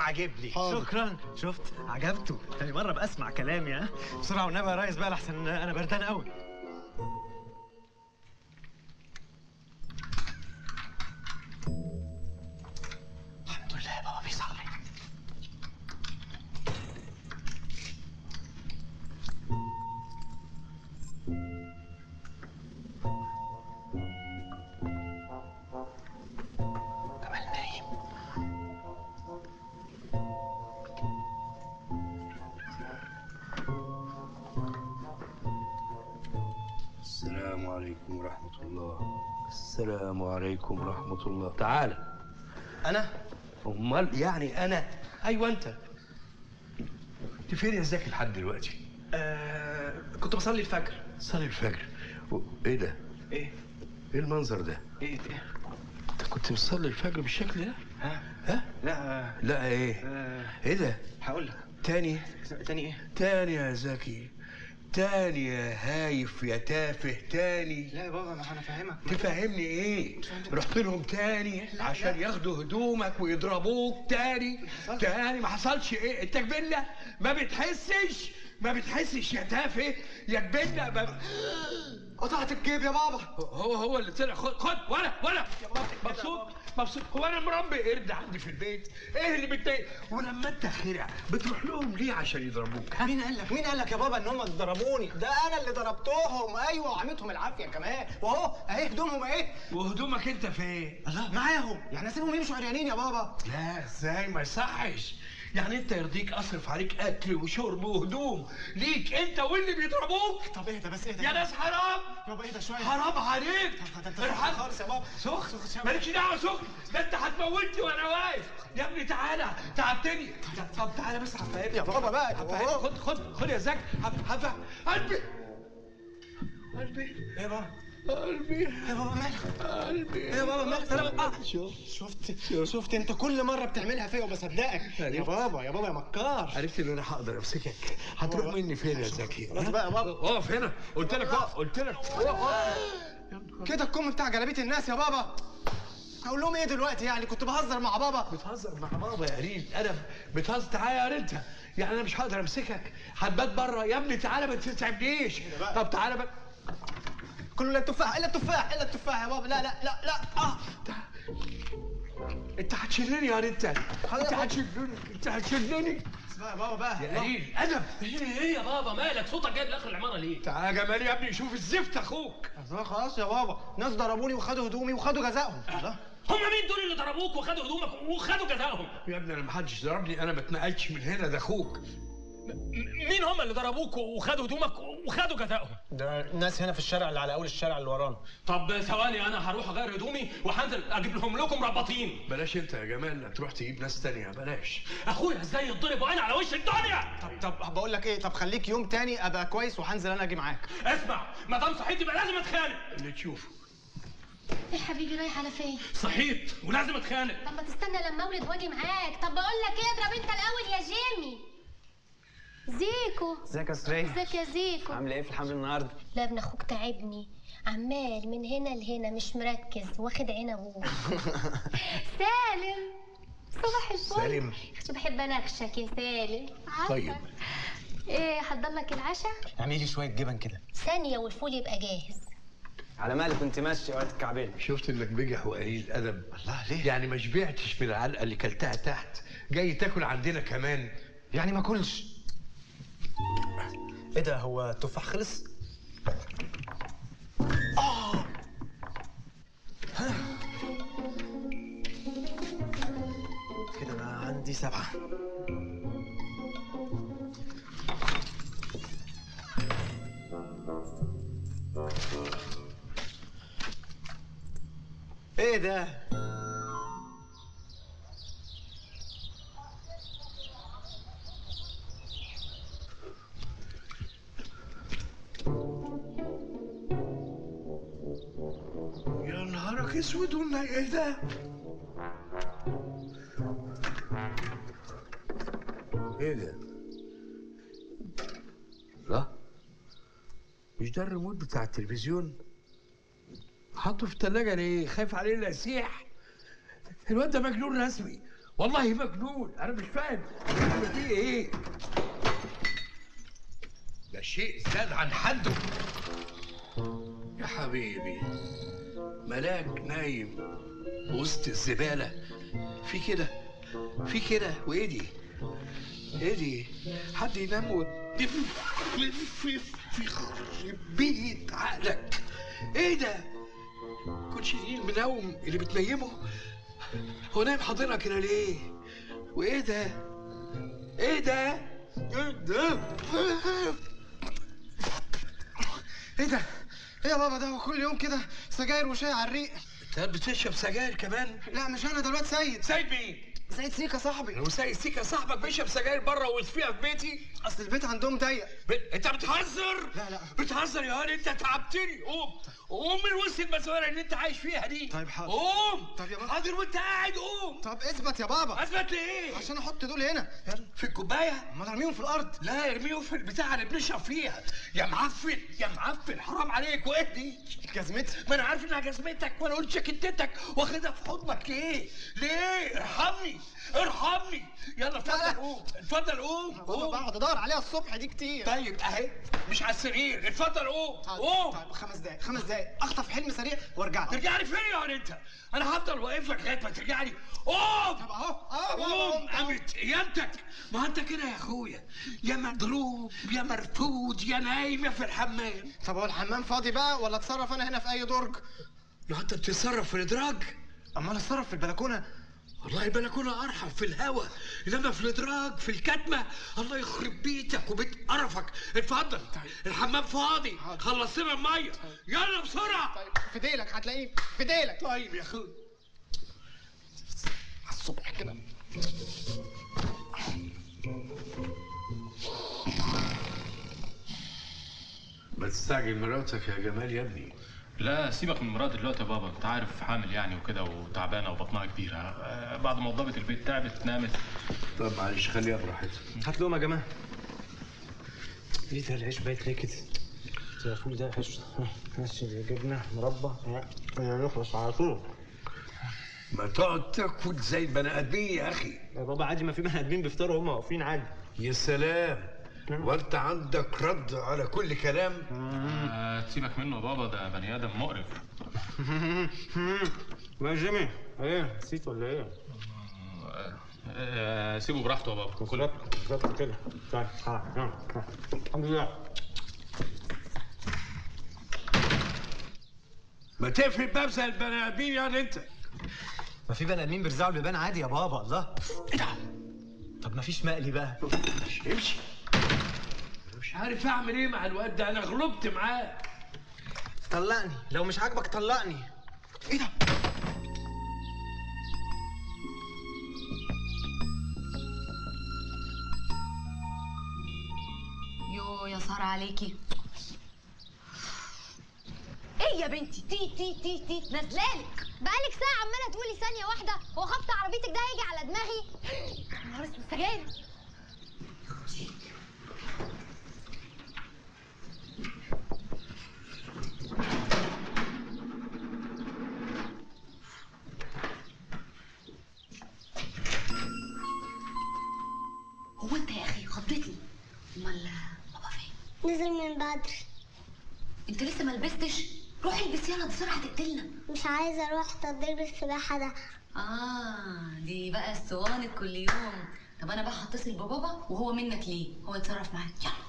عجبني. شكرا. شفت عجبته تاني مره بسمع كلامي. ها بسرعه والنبي يا ريس بقى لحسن انا بردان قوي. الحمد لله يا بابا بيصلي. السلام عليكم ورحمة الله. تعالى. أنا؟ أمال يعني أنا؟ أيوه أنت. أنت فين يا زكي لحد دلوقتي؟ كنت بصلي الفجر. صلي الفجر؟ إيه ده؟ إيه؟ إيه المنظر ده؟ إيه ده؟ أنت كنت بتصلي الفجر بالشكل ده؟ ها؟ ها؟ لا لا إيه؟ إيه ده؟ هقول لك. تاني؟ تاني إيه؟ تاني يا زكي. تاني يا هايف يا تافه تاني. لا يا بابا ما انا فاهمك. تفهمني ايه؟ رحت لهم تاني عشان ياخدوا هدومك ويضربوك تاني. تاني ما حصلش ايه؟ انت كبلة ما بتحسش؟ ما بتحسش يا تافه يا كبلة. قطعت الجيب يا بابا. هو اللي طلع. خد وانا مبسوط. هو انا مربي قرد عندي في البيت؟ ايه اللي بتضايق؟ ولما انت خرع بتروح لهم ليه عشان يضربوك؟ مين قال لك يا بابا ان هم ضربوني؟ ده انا اللي ضربتهم. ايوه وعمتهم العافيه كمان. واهو اهي هدومهم اهي. وهدومك انت فين؟ الله معاهم. يعني اسيبهم يمشوا عريانين يا بابا؟ لا ازاي ما يصحش. يعني انت يرضيك اصرف عليك اكل وشرب وهدوم ليك انت واللي بيضربوك؟ طب اهدى بس اهدى يا ناس حرام. يابا اهدى شويه. حرام عليك. ارحم خالص يا بابا. سخن مالكش دعوه. سخن ده انت هتموتني وانا واقف يا ابني. تعالى تعبتني. طب تعالى بس هفهمني يا بابا بقى. خد يا زكي. هفهم. قلبي يا بابا. قلبي يا بابا مالك؟ انا شفت انت كل مره بتعملها فيا وبصدقك. يا بابا يا مكار. عرفت ان انا هقدر امسكك. هتروح مني فين يا زكي؟ خلاص بقى يا بابا اقف هنا. قلت لك كده الكم بتاع جلابيه الناس يا بابا. هقول لهم ايه دلوقتي يعني؟ كنت بهزر مع بابا. بتهزر مع بابا يا قريب. انا بتهزر. تعالى يا قريبتها. يعني انا مش هقدر امسكك. هتبات بره يا ابني. تعالى ما تتعبنيش. طب تعالى بقى. كله الا التفاح يا بابا. لا انت هتشلني يا انت. انت هتشلني. اسمع يا بابا بقى يا قليل ادب. ايه يا بابا مالك؟ صوتك جايب لاخر العماره ليه؟ تعالى جمال يا ابني شوف الزفت اخوك. خلاص يا بابا. ناس ضربوني وخدوا هدومي وخدوا جزائهم. هم مين دول اللي ضربوك وخدوا هدومك وخدوا جزائهم؟ يا ابني انا ما حدش ضربني. انا ما اتنقلتش من هنا. ده اخوك. مين هم اللي ضربوك وخدوا هدومك وخدوا جزائهم؟ ده ناس هنا في الشارع اللي على اول الشارع اللي ورانا. طب ثواني انا هروح اغير هدومي وهنزل اجيب لكم رباطين. بلاش انت يا جمال تروح تجيب ناس تانية. بلاش. اخويا ازاي يتضرب وانا على وش الدنيا؟ طب بقول لك ايه؟ طب خليك يوم تاني ابقى كويس وهنزل انا اجي معاك. اسمع ما دام صحيت يبقى لازم اتخانق. اللي تشوفه. يا حبيبي رايح على فين؟ صحيت ولازم اتخانق. طب ما تستنى لما اولد واجي معاك. طب بقول لك ايه؟ اضرب انت الاول يا جيمي. زيكو. ازيك يا سري؟ ازيك يا زيكو؟ عامله ايه في الحمل النهارده؟ لا ابن اخوك تعبني. عمال من هنا لهنا مش مركز. واخد عين ابوه. سالم صباح الفل. سالم كنت بحب اناقشك يا سالم. طيب ايه هحضر لك العشاء؟ اعملي لي شويه جبن كده. ثانيه والفول يبقى جاهز. على مالك كنت ماشي وقت الكعبين؟ شفت انك بجح وقليل ادب. الله ليه؟ يعني ما شبعتش من العلقه اللي كلتها تحت. جاي تاكل عندنا كمان؟ يعني ما اكلش. ايه ده؟ هو التفاح خلص؟ كده انا عندي 7. ايه ده؟ اسود ولا ايه ده؟ ايه ده؟ لا مش ده الريموت بتاع التلفزيون؟ حاطه في الثلاجه ليه؟ خايف عليه الاسيح؟ الواد ده مجنون رسمي والله مجنون، انا مش فاهم في ايه. ده شيء زاد عن حده. يا حبيبي ملاك نايم وسط الزباله. في كده في كده. وايه دي؟ ايه دي؟ حد ينام يخرب بيت عقلك. ايه ده؟ كنتش دي المنوم اللي بتنيمه؟ هو نايم حاضنها كده ليه؟ وايه ده؟ ايه ده؟ ايه ده؟ ايه ده؟ ايه يا بابا ده؟ هو كل يوم كده سجاير وشاي على الريق. انت بتشرب سجاير كمان؟ لا مش انا، ده الواد سيد. سيد مين؟ سيد سيكا صاحبي. هو سيد سيكا صاحبك بيشرب سجاير بره ويصفيها في بيتي؟ اصل البيت عندهم ضيق. انت بتهزر؟ لا لا بتهزر يا هاني، انت تعبتني. قوم قوم من وسط المزوره اللي انت عايش فيها دي. طيب حاضر. قوم. طب يا بابا حاضر وانت قاعد. قوم. طب اثبت يا بابا. اثبت ليه؟ عشان احط دول هنا. يلا في الكوبايه. ما ارميهم في الارض. لا ارميهم في البتاع اللي بنشرب فيها. يا معفن يا معفن حرام عليك. وايه دي؟ جزمتي. ما انا عارف انها جزمتك، وانا قلت شكتتك واخدها في حضنك ليه؟ ليه؟ ارحمني ارحمني. يلا اتفضل قوم. اتفضل قوم. قوم. بقعد ادور عليها الصبح دي كتير. طيب اهي مش على السرير. اتفضل قوم. قوم. طيب 5 دقايق 5 دقايق اخطف حلم سريع وارجع لك. ترجع لي فين يا انت؟ انا هفضل واقف لك لغايه ما ترجع لي. قوم. طب اهو اهو قوم. قامت ايامتك. ما انت كده يا اخويا، يا مضروب يا مرفوض يا نايم في الحمام. طب هو الحمام فاضي بقى ولا اتصرف انا هنا في اي درج؟ لو انت بتتصرف في الادراج. امال اتصرف في البلكونه؟ والله البلكونه ارحم في الهوا، انما في الادراج في الكتمه الله يخرب بيتك وبيت قرفك. اتفضل. طيب. الحمام فاضي. خلص لنا الميه. طيب. يلا بسرعه. طيب في ديلك هتلاقيه في ديلك. طيب يا اخويا على الصبح كده. ما تستعجل مراتك يا جمال يا ابني. لا سيبك من مراتي دلوقتي يا بابا، انت عارف حامل يعني وكده وتعبانه وبطنها كبيره. بعد ما وضبت البيت تعبت نامت. طب معلش خليها براحتها. هات لهم يا جماعه. ايه ده العيش بايت ليه كده؟ يا اخوي ده عيش ماشي جبنه مربى نخلص على طول. ما تقعد تاكل زي البني ادمين يا اخي. يا بابا عادي، ما في بني ادمين بيفطروا هم واقفين عادي. يا سلام، وانت عندك رد على كل كلام. سيبك منه بابا، ده بني ادم مقرف. يا جيمي ايه نسيت ولا ايه؟ سيبه براحته يا بابا. كل بالظبط كده. طيب الحمد لله. ما تقفل الباب زي البني ادمين يعني انت. ما في بني ادمين بيرزعوا اللبان عادي يا بابا. الله ايه ده؟ طب ما فيش مقلي بقى؟ امشي. مش عارف اعمل ايه مع الواد ده، انا غلبت معاه. طلقني لو مش عاجبك، طلقني. ايه ده؟ يو يا ساره عليكي. ايه يا بنتي؟ تي تي تي تي نازلالك بقالك ساعه عماله تقولي ثانيه واحده وخبط عربيتك ده هيجي على دماغي. يا نهار اسود سجاير. هو انت يا اخي خضتني. امال بابا فين؟ نزل من بدري. انت لسه ما لبستش؟ روح البس يلا بسرعه تقتلنا. مش عايزه اروح تدريب السباحه ده. دي بقى اسطوانه كل يوم. طب انا بقى هتصل ببابا وهو منك ليه؟ هو يتصرف معاك. يلا.